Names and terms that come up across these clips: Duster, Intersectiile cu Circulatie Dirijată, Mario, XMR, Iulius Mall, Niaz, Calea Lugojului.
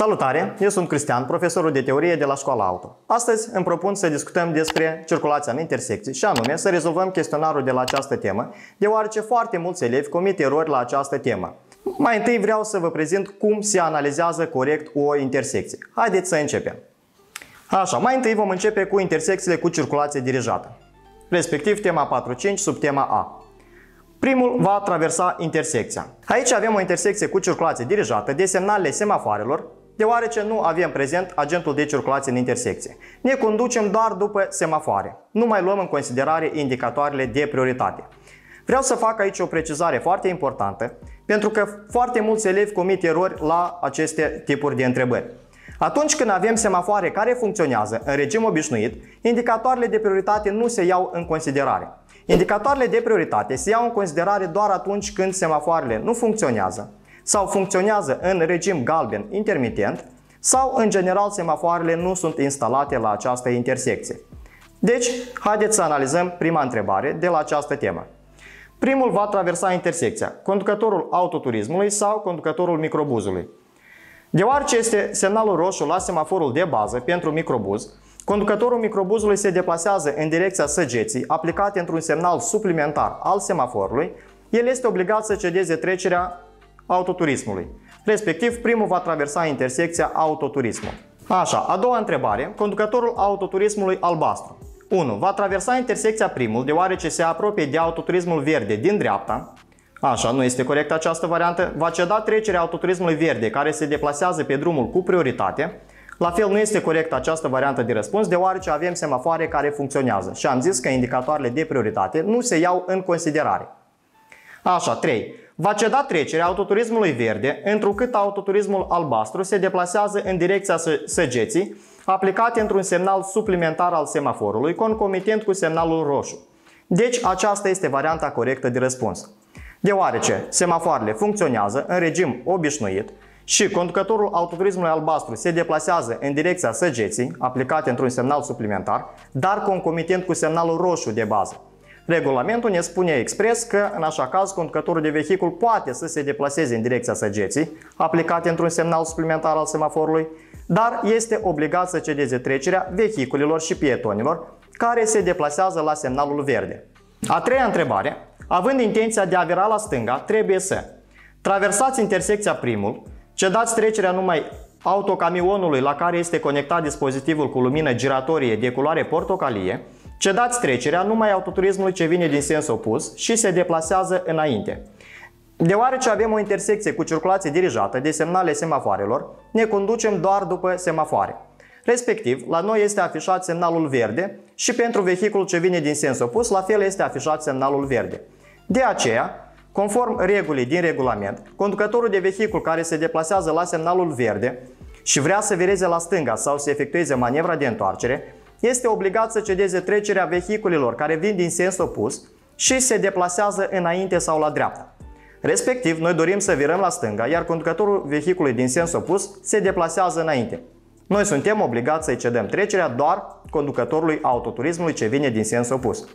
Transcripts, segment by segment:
Salutare! Eu sunt Cristian, profesorul de teorie de la școala auto. Astăzi îmi propun să discutăm despre circulația în intersecții și anume să rezolvăm chestionarul de la această temă, deoarece foarte mulți elevi comit erori la această temă. Mai întâi vreau să vă prezint cum se analizează corect o intersecție. Haideți să începem! Așa, mai întâi vom începe cu intersecțiile cu circulație dirijată, respectiv tema 4.5 sub tema A. Primul va traversa intersecția. Aici avem o intersecție cu circulație dirijată de semnalele semafoarelor, deoarece nu avem prezent agentul de circulație în intersecție. Ne conducem doar după semafoare. Nu mai luăm în considerare indicatoarele de prioritate. Vreau să fac aici o precizare foarte importantă, pentru că foarte mulți elevi comit erori la aceste tipuri de întrebări. Atunci când avem semafoare care funcționează în regim obișnuit, indicatoarele de prioritate nu se iau în considerare. Indicatoarele de prioritate se iau în considerare doar atunci când semafoarele nu funcționează sau funcționează în regim galben intermitent sau, în general, semafoarele nu sunt instalate la această intersecție. Deci, haideți să analizăm prima întrebare de la această temă. Primul va traversa intersecția, conducătorul autoturismului sau conducătorul microbuzului. Deoarece este semnalul roșu la semaforul de bază pentru microbuz, conducătorul microbuzului se deplasează în direcția săgeții aplicate într-un semnal suplimentar al semaforului, el este obligat să cedeze trecerea autoturismului. Respectiv, primul va traversa intersecția autoturismul. Așa, a doua întrebare, conducătorul autoturismului albastru. 1. Va traversa intersecția primul, deoarece se apropie de autoturismul verde din dreapta. Așa, nu este corectă această variantă. Va ceda trecerea autoturismului verde, care se deplasează pe drumul cu prioritate. La fel, nu este corectă această variantă de răspuns, deoarece avem semafoare care funcționează și am zis că indicatoarele de prioritate nu se iau în considerare. Așa, 3. Va ceda trecerea autoturismului verde, întrucât autoturismul albastru se deplasează în direcția săgeții, aplicate într-un semnal suplimentar al semaforului, concomitent cu semnalul roșu. Deci, aceasta este varianta corectă de răspuns. Deoarece semafoarele funcționează în regim obișnuit și conducătorul autoturismului albastru se deplasează în direcția săgeții, aplicate într-un semnal suplimentar, dar concomitent cu semnalul roșu de bază. Regulamentul ne spune expres că, în așa caz, conducătorul de vehicul poate să se deplaseze în direcția săgeții, aplicate într-un semnal suplimentar al semaforului, dar este obligat să cedeze trecerea vehiculilor și pietonilor care se deplasează la semnalul verde. A treia întrebare, având intenția de a vira la stânga, trebuie să traversați intersecția primul, cedați trecerea numai autocamionului la care este conectat dispozitivul cu lumină giratorie de culoare portocalie, cedați trecerea numai autoturismului ce vine din sens opus și se deplasează înainte. Deoarece avem o intersecție cu circulație dirijată de semnale semafoarelor, ne conducem doar după semafoare. Respectiv, la noi este afișat semnalul verde și pentru vehiculul ce vine din sens opus, la fel este afișat semnalul verde. De aceea, conform regulii din regulament, conducătorul de vehicul care se deplasează la semnalul verde și vrea să vireze la stânga sau să efectueze manevra de întoarcere, este obligat să cedeze trecerea vehiculilor care vin din sens opus și se deplasează înainte sau la dreapta. Respectiv, noi dorim să virăm la stânga, iar conducătorul vehiculului din sens opus se deplasează înainte. Noi suntem obligați să-i cedăm trecerea doar conducătorului autoturismului ce vine din sens opus.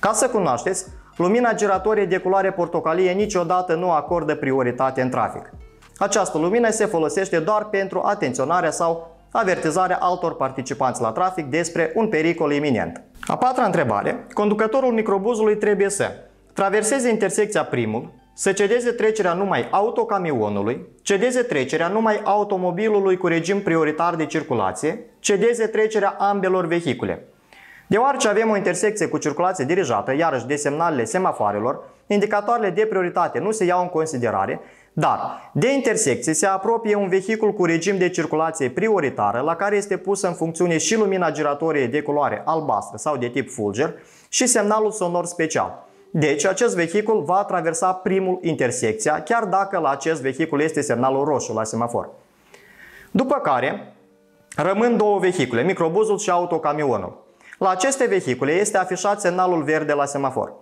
Ca să cunoașteți, lumina giratorie de culoare portocalie niciodată nu acordă prioritate în trafic. Această lumină se folosește doar pentru atenționarea sau avertizarea altor participanți la trafic despre un pericol iminent. A patra întrebare, conducătorul microbuzului trebuie să traverseze intersecția primul, să cedeze trecerea numai autocamionului, cedeze trecerea numai automobilului cu regim prioritar de circulație, cedeze trecerea ambelor vehicule. Deoarece avem o intersecție cu circulație dirijată, iarăși de semnalele semafoarelor, indicatoarele de prioritate nu se iau în considerare, dar de intersecție se apropie un vehicul cu regim de circulație prioritară la care este pusă în funcțiune și lumina giratorie de culoare albastră sau de tip fulger și semnalul sonor special. Deci, acest vehicul va traversa primul intersecția, chiar dacă la acest vehicul este semnalul roșu la semafor. După care, rămân două vehicule, microbuzul și autocamionul. La aceste vehicule este afișat semnalul verde la semafor.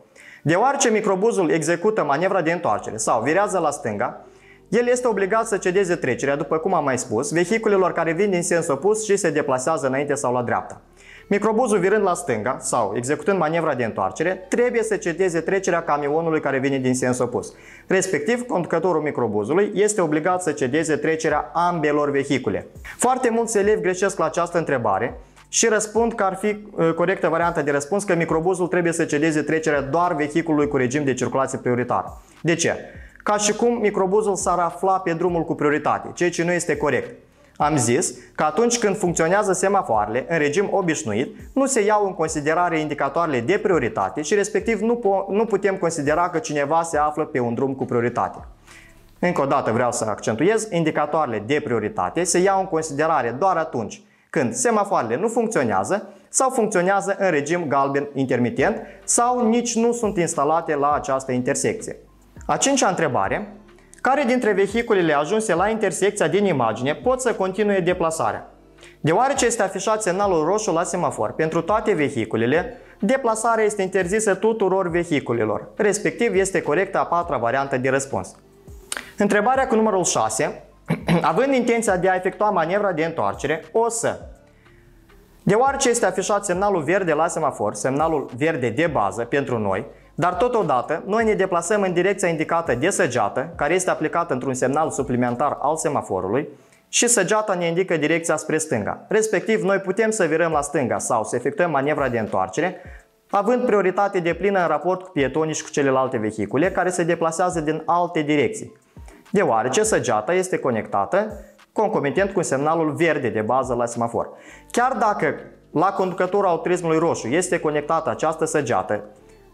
Deoarece microbuzul execută manevra de întoarcere sau virează la stânga, el este obligat să cedeze trecerea, după cum am mai spus, vehiculelor care vin din sens opus și se deplasează înainte sau la dreapta. Microbuzul virând la stânga sau executând manevra de întoarcere, trebuie să cedeze trecerea camionului care vine din sens opus. Respectiv, conducătorul microbuzului este obligat să cedeze trecerea ambelor vehicule. Foarte mulți elevi greșesc la această întrebare și răspund că ar fi corectă varianta de răspuns că microbuzul trebuie să cedeze trecerea doar vehiculului cu regim de circulație prioritară. De ce? Ca și cum microbuzul s-ar afla pe drumul cu prioritate, ceea ce nu este corect. Am zis că atunci când funcționează semafoarele în regim obișnuit, nu se iau în considerare indicatoarele de prioritate și respectiv nu putem considera că cineva se află pe un drum cu prioritate. Încă o dată vreau să accentuez, indicatoarele de prioritate se iau în considerare doar atunci când semafoarele nu funcționează sau funcționează în regim galben intermitent sau nici nu sunt instalate la această intersecție. A cincea întrebare. Care dintre vehiculele ajunse la intersecția din imagine pot să continue deplasarea? Deoarece este afișat semnalul roșu la semafor pentru toate vehiculele, deplasarea este interzisă tuturor vehiculelor, respectiv este corectă a patra variantă de răspuns. Întrebarea cu numărul 6, având intenția de a efectua manevra de întoarcere, o să... Deoarece este afișat semnalul verde la semafor, semnalul verde de bază pentru noi, dar totodată, noi ne deplasăm în direcția indicată de săgeată, care este aplicată într-un semnal suplimentar al semaforului, și săgeata ne indică direcția spre stânga. Respectiv, noi putem să virăm la stânga sau să efectuăm manevra de întoarcere, având prioritate deplină în raport cu pietonii și cu celelalte vehicule care se deplasează din alte direcții, deoarece săgeata este conectată concomitent cu semnalul verde de bază la semafor. Chiar dacă la conducătorul autoturismului roșu este conectată această săgeată,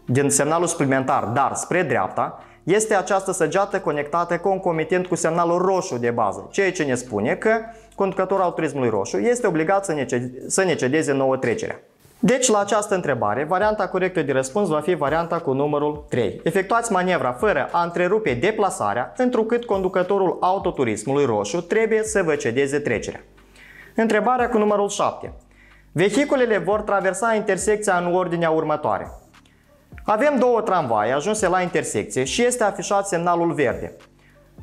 din semnalul suplimentar, dar spre dreapta, este această săgeată conectată concomitent cu semnalul roșu de bază, ceea ce ne spune că conducătorul autoturismului roșu este obligat să ne cedeze nouă trecerea. Deci, la această întrebare, varianta corectă de răspuns va fi varianta cu numărul 3. Efectuați manevra fără a întrerupe deplasarea, întrucât conducătorul autoturismului roșu trebuie să vă cedeze trecerea. Întrebarea cu numărul 7. Vehiculele vor traversa intersecția în ordinea următoare. Avem două tramvaie ajunse la intersecție și este afișat semnalul verde.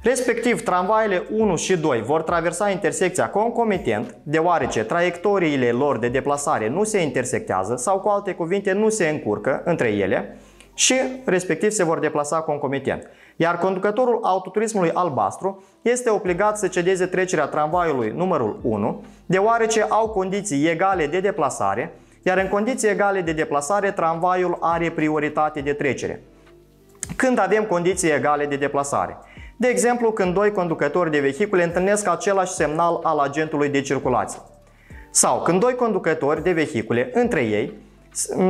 Respectiv, tramvaiele 1 și 2 vor traversa intersecția concomitent, deoarece traiectoriile lor de deplasare nu se intersectează sau, cu alte cuvinte, nu se încurcă între ele și, respectiv, se vor deplasa concomitent. Iar conducătorul autoturismului albastru este obligat să cedeze trecerea tramvaiului numărul 1, deoarece au condiții egale de deplasare, iar în condiții egale de deplasare, tramvaiul are prioritate de trecere. Când avem condiții egale de deplasare? De exemplu, când doi conducători de vehicule întâlnesc același semnal al agentului de circulație. Sau când doi conducători de vehicule între ei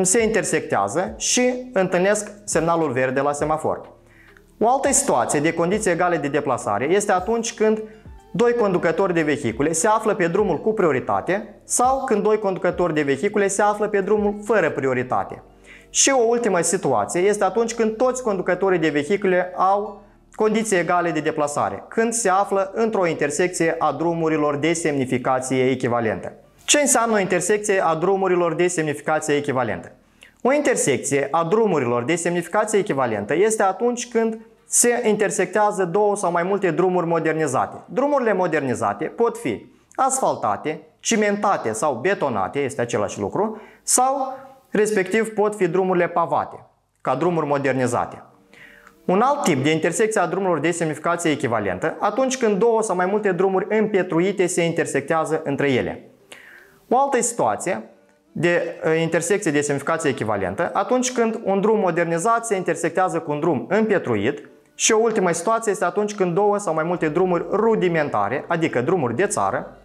se intersectează și întâlnesc semnalul verde la semafor. O altă situație de condiții egale de deplasare este atunci când doi conducători de vehicule se află pe drumul cu prioritate sau când doi conducători de vehicule se află pe drumul fără prioritate. Și o ultimă situație este atunci când toți conducătorii de vehicule au condiții egale de deplasare, când se află într-o intersecție a drumurilor de semnificație echivalentă. Ce înseamnă o intersecție a drumurilor de semnificație echivalentă? O intersecție a drumurilor de semnificație echivalentă este atunci când se intersectează două sau mai multe drumuri modernizate. Drumurile modernizate pot fi asfaltate, cimentate sau betonate, este același lucru, sau respectiv pot fi drumurile pavate, ca drumuri modernizate. Un alt tip de intersecție a drumurilor de semnificație echivalentă, atunci când două sau mai multe drumuri împietruite se intersectează între ele. O altă situație de intersecție de semnificație echivalentă, atunci când un drum modernizat se intersectează cu un drum împietruit. Și o ultimă situație este atunci când două sau mai multe drumuri rudimentare, adică drumuri de țară,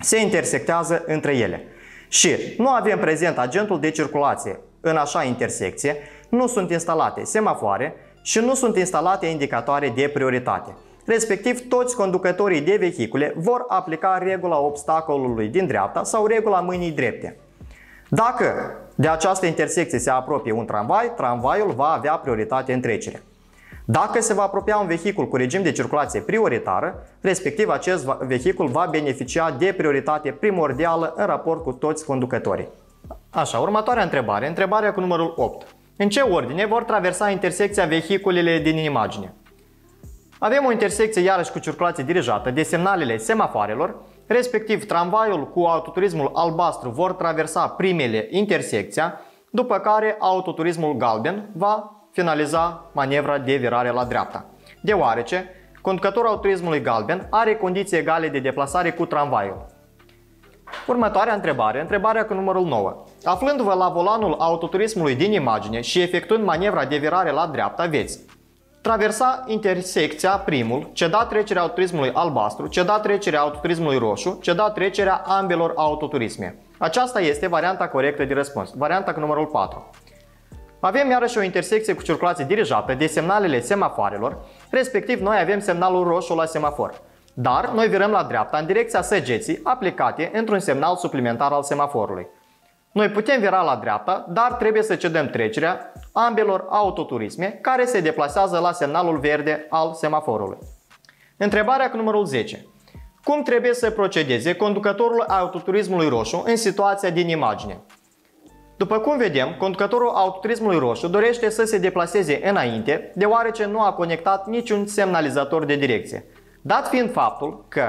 se intersectează între ele. Și nu avem prezent agentul de circulație în așa intersecție, nu sunt instalate semafoare și nu sunt instalate indicatoare de prioritate. Respectiv, toți conducătorii de vehicule vor aplica regula obstacolului din dreapta sau regula mâinii drepte. Dacă de această intersecție se apropie un tramvai, tramvaiul va avea prioritate în trecere. Dacă se va apropia un vehicul cu regim de circulație prioritară, respectiv acest vehicul va beneficia de prioritate primordială în raport cu toți conducătorii. Așa, următoarea întrebare, întrebarea cu numărul 8. În ce ordine vor traversa intersecția vehiculele din imagine? Avem o intersecție iarăși cu circulație dirijată de semnalele semafoarelor, Respectiv, tramvaiul cu autoturismul albastru vor traversa primele intersecția, după care autoturismul galben va finaliza manevra de virare la dreapta. Deoarece, conducătorul autoturismului galben are condiții egale de deplasare cu tramvaiul. Următoarea întrebare, întrebarea cu numărul 9. Aflându-vă la volanul autoturismului din imagine și efectuând manevra de virare la dreapta, veți traversa intersecția primul, ceda trecerea autoturismului albastru, ceda trecerea autoturismului roșu, ceda trecerea ambelor autoturisme. Aceasta este varianta corectă de răspuns, varianta cu numărul 4. Avem iarăși o intersecție cu circulație dirijată de semnalele semafoarelor, respectiv noi avem semnalul roșu la semafor. Dar noi virăm la dreapta în direcția săgeții aplicate într-un semnal suplimentar al semaforului. Noi putem vira la dreapta, dar trebuie să cedăm trecerea ambelor autoturisme care se deplasează la semnalul verde al semaforului. Întrebarea cu numărul 10. Cum trebuie să procedeze conducătorul autoturismului roșu în situația din imagine? După cum vedem, conducătorul autoturismului roșu dorește să se deplaseze înainte, deoarece nu a conectat niciun semnalizator de direcție. Dat fiind faptul că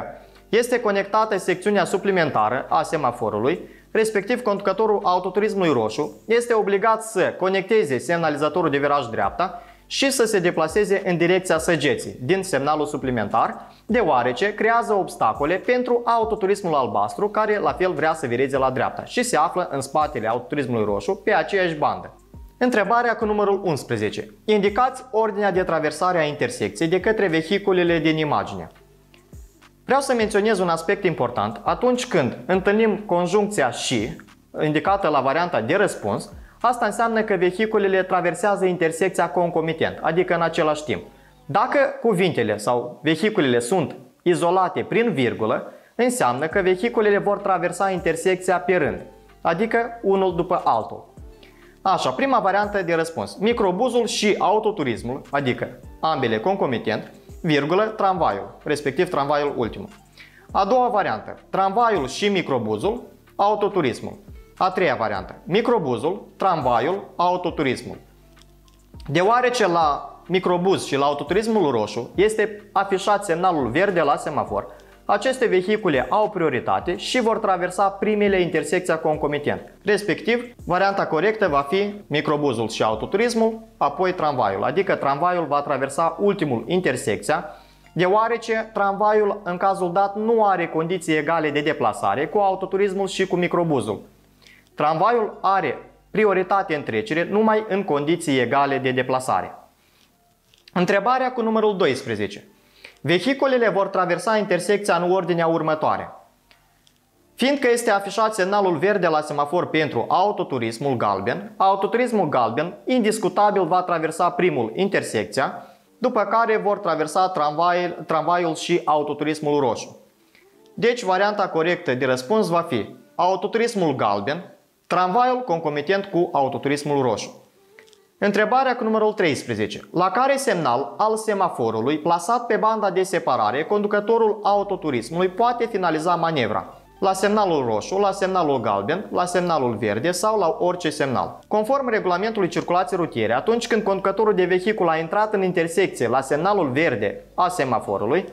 este conectată secțiunea suplimentară a semaforului, respectiv conducătorul autoturismului roșu este obligat să conecteze semnalizatorul de viraj dreapta și să se deplaseze în direcția săgeții din semnalul suplimentar, deoarece creează obstacole pentru autoturismul albastru care la fel vrea să vireze la dreapta și se află în spatele autoturismului roșu pe aceeași bandă. Întrebarea cu numărul 11. Indicați ordinea de traversare a intersecției de către vehiculele din imagine. Vreau să menționez un aspect important. Atunci când întâlnim conjuncția și, indicată la varianta de răspuns, asta înseamnă că vehiculele traversează intersecția concomitent, adică în același timp. Dacă cuvintele sau vehiculele sunt izolate prin virgulă, înseamnă că vehiculele vor traversa intersecția pe rând, adică unul după altul. Așa, prima variantă de răspuns. Microbuzul și autoturismul, adică ambele concomitent, virgulă, tramvaiul, respectiv tramvaiul ultimul. A doua variantă. Tramvaiul și microbuzul, autoturismul. A treia variantă. Microbuzul, tramvaiul, autoturismul. Deoarece la microbuz și la autoturismul roșu este afișat semnalul verde la semafor, aceste vehicule au prioritate și vor traversa primele intersecția concomitent. Respectiv, varianta corectă va fi microbuzul și autoturismul, apoi tramvaiul, adică tramvaiul va traversa ultimul intersecția, deoarece tramvaiul în cazul dat nu are condiții egale de deplasare cu autoturismul și cu microbuzul. Tramvaiul are prioritate în trecere numai în condiții egale de deplasare. Întrebarea cu numărul 12. Vehiculele vor traversa intersecția în ordinea următoare. Fiindcă este afișat semnalul verde la semafor pentru autoturismul galben, autoturismul galben indiscutabil va traversa primul intersecția, după care vor traversa tramvaiul și autoturismul roșu. Deci varianta corectă de răspuns va fi autoturismul galben, tramvaiul concomitent cu autoturismul roșu. Întrebarea cu numărul 13. La care semnal al semaforului plasat pe banda de separare, conducătorul autoturismului poate finaliza manevra? La semnalul roșu, la semnalul galben, la semnalul verde sau la orice semnal. Conform regulamentului circulației rutiere, atunci când conducătorul de vehicul a intrat în intersecție la semnalul verde a semaforului,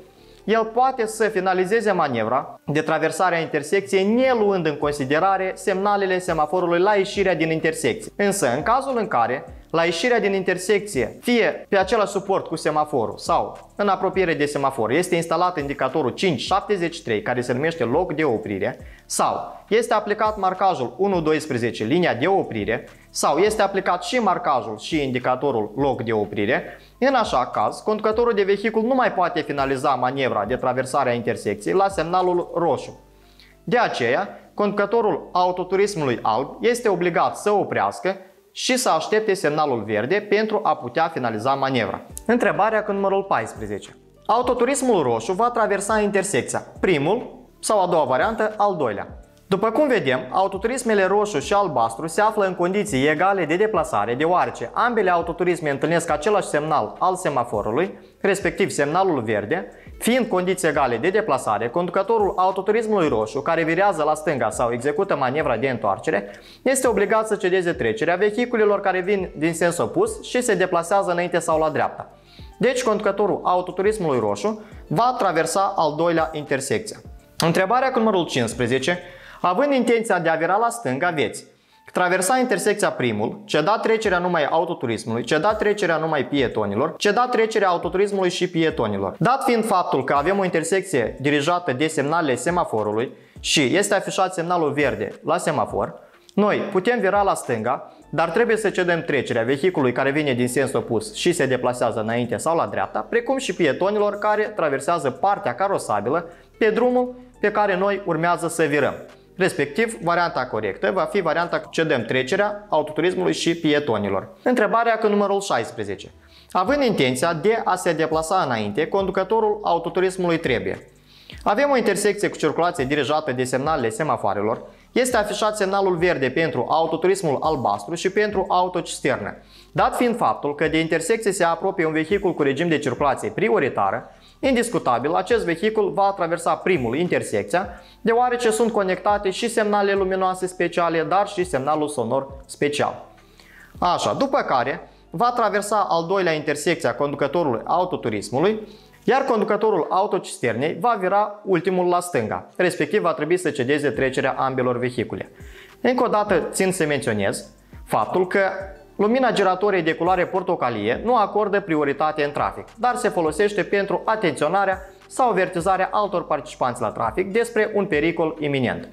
el poate să finalizeze manevra de traversare a intersecției neluând în considerare semnalele semaforului la ieșirea din intersecție. Însă, în cazul în care la ieșirea din intersecție, fie pe același suport cu semaforul sau în apropiere de semafor, este instalat indicatorul 573, care se numește loc de oprire, sau este aplicat marcajul 112, linia de oprire, sau este aplicat și marcajul și indicatorul loc de oprire, în așa caz, conducătorul de vehicul nu mai poate finaliza manevra de traversare a intersecției la semnalul roșu. De aceea, conducătorul autoturismului alb este obligat să oprească și să aștepte semnalul verde pentru a putea finaliza manevra. Întrebarea cu numărul 14. Autoturismul roșu va traversa intersecția primul sau a doua variantă, al doilea. După cum vedem, autoturismele roșu și albastru se află în condiții egale de deplasare, deoarece ambele autoturisme întâlnesc același semnal al semaforului, respectiv semnalul verde. Fiind condiții egale de deplasare, conducătorul autoturismului roșu, care virează la stânga sau execută manevra de întoarcere, este obligat să cedeze trecerea vehiculelor care vin din sens opus și se deplasează înainte sau la dreapta. Deci, conducătorul autoturismului roșu va traversa al doilea intersecție. Întrebarea cu numărul 15. Având intenția de a vira la stânga, veți traversa intersecția primul, ceda trecerea numai autoturismului, ceda trecerea numai pietonilor, ceda trecerea autoturismului și pietonilor. Dat fiind faptul că avem o intersecție dirijată de semnalele semaforului și este afișat semnalul verde la semafor, noi putem vira la stânga, dar trebuie să cedem trecerea vehiculului care vine din sens opus și se deplasează înainte sau la dreapta, precum și pietonilor care traversează partea carosabilă pe drumul pe care noi urmează să virăm. Respectiv, varianta corectă va fi varianta cedem trecerea autoturismului și pietonilor. Întrebarea cu numărul 16. Având intenția de a se deplasa înainte, conducătorul autoturismului trebuie. Avem o intersecție cu circulație dirijată de semnalele semafoarelor. Este afișat semnalul verde pentru autoturismul albastru și pentru autocisternă. Dat fiind faptul că de intersecție se apropie un vehicul cu regim de circulație prioritară, indiscutabil, acest vehicul va traversa primul intersecția, deoarece sunt conectate și semnalele luminoase speciale, dar și semnalul sonor special. Așa, după care va traversa al doilea intersecția conducătorului autoturismului, iar conducătorul autocisternei va vira ultimul la stânga, respectiv va trebui să cedeze trecerea ambelor vehicule. Încă o dată țin să menționez faptul că lumina giratorie de culoare portocalie nu acordă prioritate în trafic, dar se folosește pentru atenționarea sau avertizarea altor participanți la trafic despre un pericol iminent.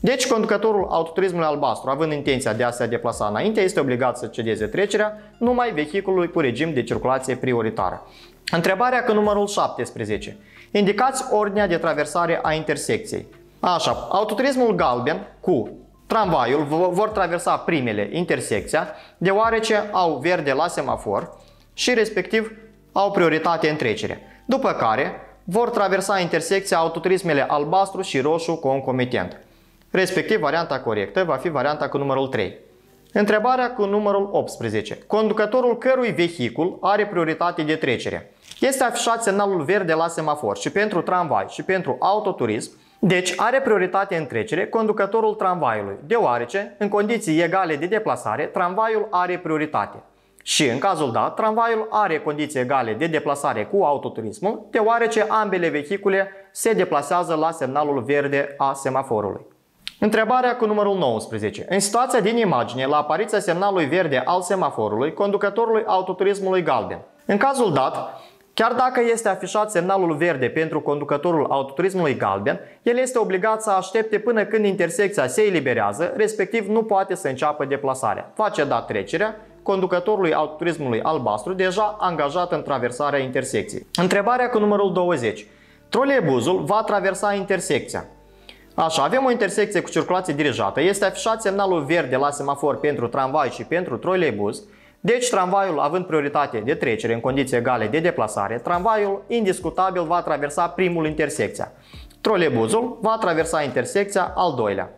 Deci, conducătorul autoturismului albastru, având intenția de a se deplasa înainte, este obligat să cedeze trecerea numai vehiculului cu regim de circulație prioritară. Întrebarea cu numărul 17. Indicați ordinea de traversare a intersecției. Așa, autoturismul galben cu tramvaiul vor traversa primele intersecția, deoarece au verde la semafor și respectiv au prioritate în trecere. După care vor traversa intersecția autoturismele albastru și roșu concomitent. Respectiv, varianta corectă va fi varianta cu numărul 3. Întrebarea cu numărul 18. Conducătorul cărui vehicul are prioritate de trecere. Este afișat semnalul verde la semafor și pentru tramvai și pentru autoturism, deci are prioritate în trecere conducătorul tramvaiului, deoarece, în condiții egale de deplasare, tramvaiul are prioritate. Și, în cazul dat, tramvaiul are condiții egale de deplasare cu autoturismul, deoarece ambele vehicule se deplasează la semnalul verde a semaforului. Întrebarea cu numărul 19. În situația din imagine, la apariția semnalului verde al semaforului, conducătorului autoturismului galben. În cazul dat, chiar dacă este afișat semnalul verde pentru conducătorul autoturismului galben, el este obligat să aștepte până când intersecția se eliberează, respectiv nu poate să înceapă deplasarea. Va ceda trecerea conducătorului autoturismului albastru, deja angajat în traversarea intersecției. Întrebarea cu numărul 20. Troleibuzul va traversa intersecția. Așa, avem o intersecție cu circulație dirijată, este afișat semnalul verde la semafor pentru tramvai și pentru troleibuz, deci tramvaiul având prioritate de trecere în condiții egale de deplasare, tramvaiul indiscutabil va traversa primul intersecția. Troleibuzul va traversa intersecția al doilea.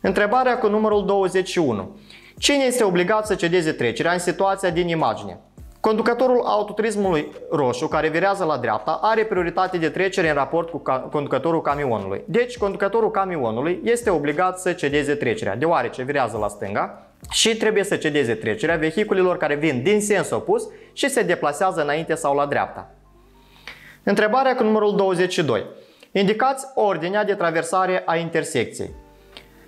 Întrebarea cu numărul 21. Cine este obligat să cedeze trecerea în situația din imagine? Conducătorul autoturismului roșu, care virează la dreapta, are prioritate de trecere în raport cu conducătorul camionului. Deci, conducătorul camionului este obligat să cedeze trecerea, deoarece virează la stânga și trebuie să cedeze trecerea vehiculelor care vin din sens opus și se deplasează înainte sau la dreapta. Întrebarea cu numărul 22. Indicați ordinea de traversare a intersecției.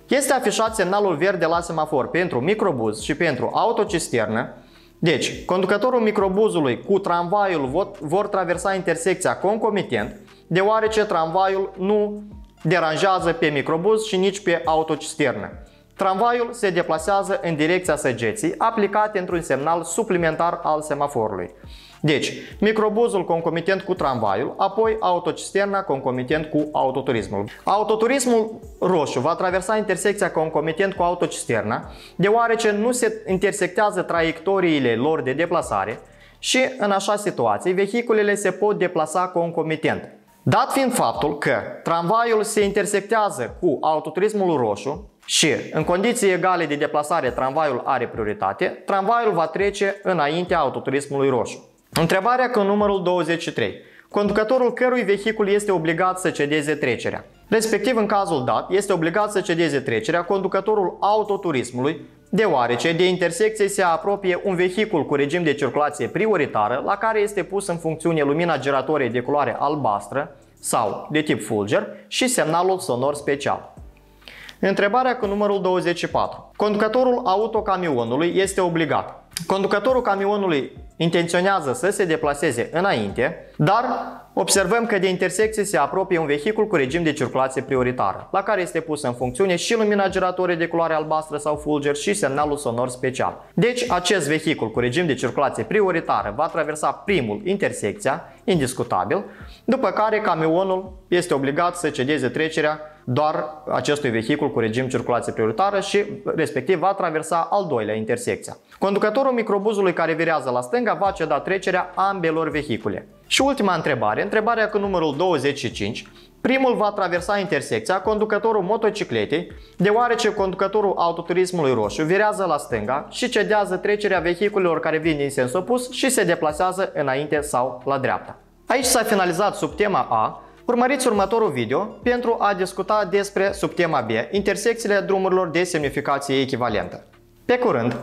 Este afișat semnalul verde la semafor pentru microbuz și pentru autocisternă. Deci, conducătorul microbuzului cu tramvaiul vor traversa intersecția concomitent, deoarece tramvaiul nu deranjează pe microbuz și nici pe autocisternă. Tramvaiul se deplasează în direcția săgeții, aplicate într-un semnal suplimentar al semaforului. Deci, microbuzul concomitent cu tramvaiul, apoi autocisterna concomitent cu autoturismul. Autoturismul roșu va traversa intersecția concomitent cu autocisterna, deoarece nu se intersectează traiectoriile lor de deplasare și, în așa situație, vehiculele se pot deplasa concomitent. Dat fiind faptul că tramvaiul se intersectează cu autoturismul roșu, și, în condiții egale de deplasare, tramvaiul are prioritate, tramvaiul va trece înaintea autoturismului roșu. Întrebarea cu numărul 23. Conducătorul cărui vehicul este obligat să cedeze trecerea. Respectiv, în cazul dat, este obligat să cedeze trecerea conducătorul autoturismului, deoarece de intersecție se apropie un vehicul cu regim de circulație prioritară la care este pus în funcțiune lumina giratorie de culoare albastră sau de tip fulger și semnalul sonor special. Întrebarea cu numărul 24. Conducătorul autocamionului este obligat. Conducătorul camionului intenționează să se deplaseze înainte, dar observăm că de intersecție se apropie un vehicul cu regim de circulație prioritară, la care este pusă în funcțiune și lumina giratorie de culoare albastră sau fulger și semnalul sonor special. Deci, acest vehicul cu regim de circulație prioritară va traversa primul intersecția, indiscutabil, după care camionul este obligat să cedeze trecerea doar acestui vehicul cu regim circulație prioritară și, respectiv, va traversa al doilea intersecția. Conducătorul microbuzului care virează la stânga va ceda trecerea ambelor vehicule. Și ultima întrebare, întrebarea cu numărul 25. Primul va traversa intersecția conducătorul motocicletei, deoarece conducătorul autoturismului roșu virează la stânga și cedează trecerea vehiculelor care vin din sens opus și se deplasează înainte sau la dreapta. Aici s-a finalizat subtema A. Urmăriți următorul video pentru a discuta despre subtema B, intersecțiile drumurilor de semnificație echivalentă. Pe curând!